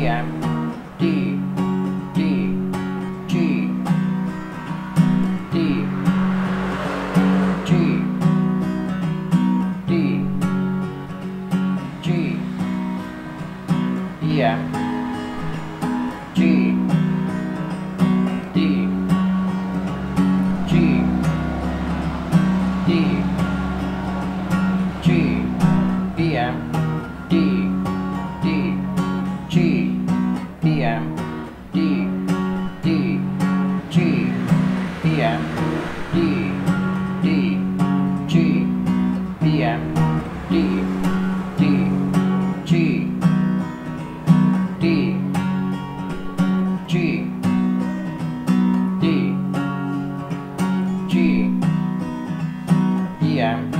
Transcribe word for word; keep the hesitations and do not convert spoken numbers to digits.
G M D D G D G D G E M G D G D G E M D D G E M D D G E M D D G E M D D G D G D G E M